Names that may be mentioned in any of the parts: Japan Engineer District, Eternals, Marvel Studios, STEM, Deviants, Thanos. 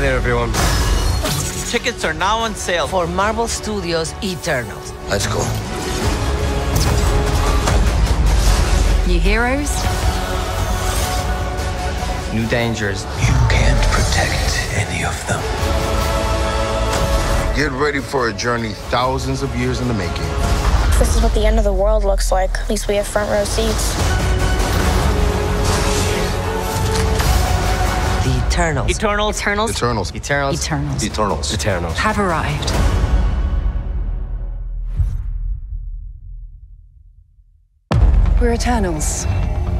Hi there, everyone. Tickets are now on sale for Marvel Studios Eternals. Let's go. New heroes. New dangers. You can't protect any of them. Get ready for a journey thousands of years in the making. This is what the end of the world looks like. At least we have front row seats. The Eternals. Eternals. Eternals. Eternals. Eternals. Eternals. Eternals. Eternals. Have arrived. We're Eternals.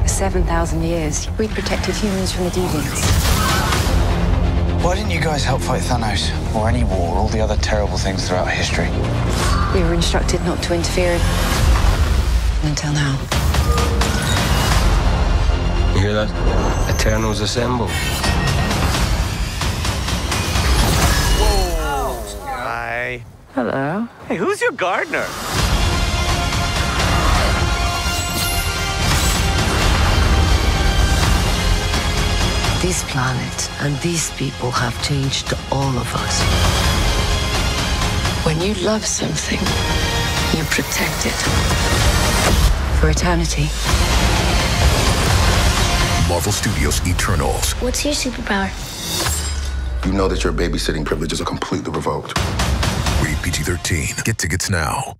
For 7,000 years, we protected humans from the Deviants. Why didn't you guys help fight Thanos? Or any war, all the other terrible things throughout history? We were instructed not to interfere. Until now. You hear that? Eternals assemble. Whoa! Hi. Hello. Hey, who's your gardener? This planet and these people have changed all of us. When you love something, you protect it. For eternity. Marvel Studios Eternals. What's your superpower? You know that your babysitting privileges are completely revoked. Read PG-13. Get tickets now.